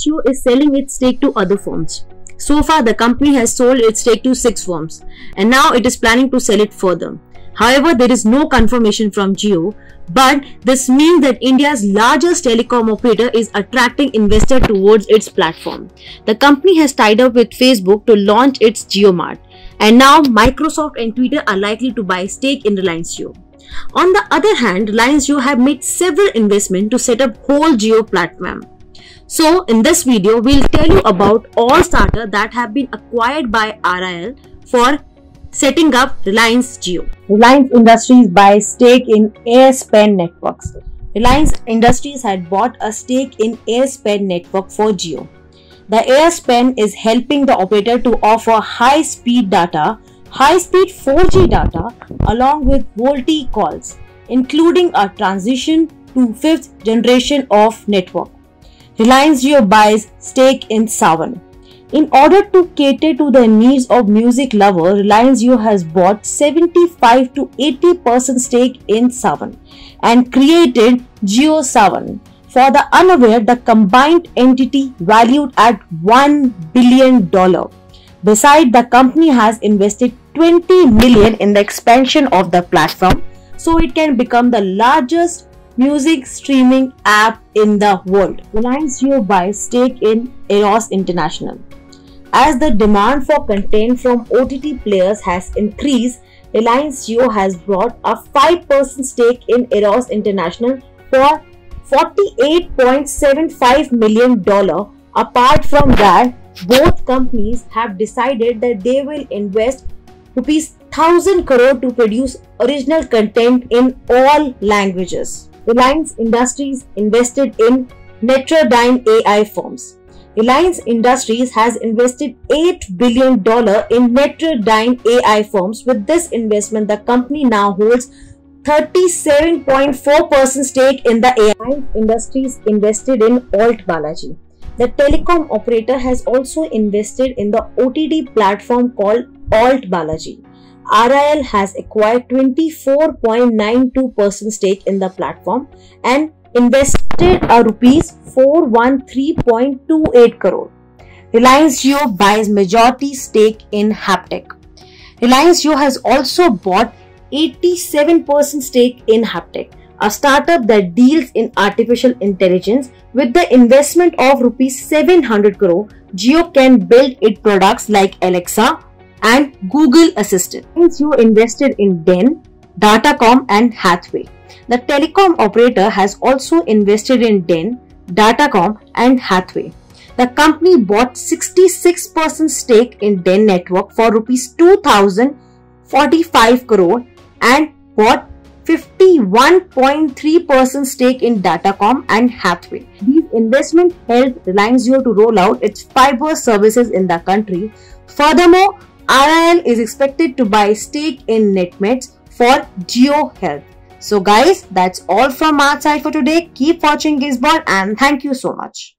Jio is selling its stake to other firms. So far, the company has sold its stake to 6 firms and now it is planning to sell it further. However, there is no confirmation from Jio, but this means that India's largest telecom operator is attracting investors towards its platform. The company has tied up with Facebook to launch its JioMart, and now Microsoft and Twitter are likely to buy a stake in Reliance Jio. On the other hand, Reliance Jio have made several investments to set up whole Jio platform. So, in this video, we'll tell you about all starters that have been acquired by RIL for setting up Reliance Jio. Reliance Industries buys stake in Airspan Networks. Reliance Industries had bought a stake in Airspan Network for Jio. The Airspan is helping the operator to offer high-speed data, high-speed 4G data along with VoLTE calls, including a transition to 5th generation of network. Reliance Jio buys stake in Saavn. In order to cater to the needs of music lovers, Reliance Jio has bought 75 to 80% stake in Saavn and created Jio Saavn. For the unaware, the combined entity valued at $1 billion. Besides, the company has invested $20 million in the expansion of the platform so it can become the largest music streaming app in the world. Reliance Jio buys stake in Eros International. As the demand for content from OTT players has increased, Reliance Jio has bought a 5% stake in Eros International for $48.75 million. Apart from that, both companies have decided that they will invest ₹1,000 crore to produce original content in all languages. Reliance Industries invested in Netradyne AI firms. Reliance Industries has invested $8 billion in Netradyne AI firms. With this investment, the company now holds 37.4% stake in the AI. Reliance Industries invested in AltBalaji. The telecom operator has also invested in the OTT platform called AltBalaji. RIL has acquired 24.92% stake in the platform and invested a ₹413.28 crore. Reliance Jio buys majority stake in Haptik. Reliance Jio has also bought 87% stake in Haptik, a startup that deals in artificial intelligence. With the investment of ₹700 crore, Jio can build its products like Alexa and Google Assistant. Reliance Jio invested in Den, Datacom and Hathway. The telecom operator has also invested in Den, Datacom and Hathway. The company bought 66% stake in Den Network for ₹2,045 crore and bought 51.3% stake in Datacom and Hathway. These investments helped Reliance Jio to roll out its fiber services in the country. Furthermore, RIL is expected to buy stake in NetMeds for Jio Health. So guys, that's all from our side for today. Keep watching Gizbot and thank you so much.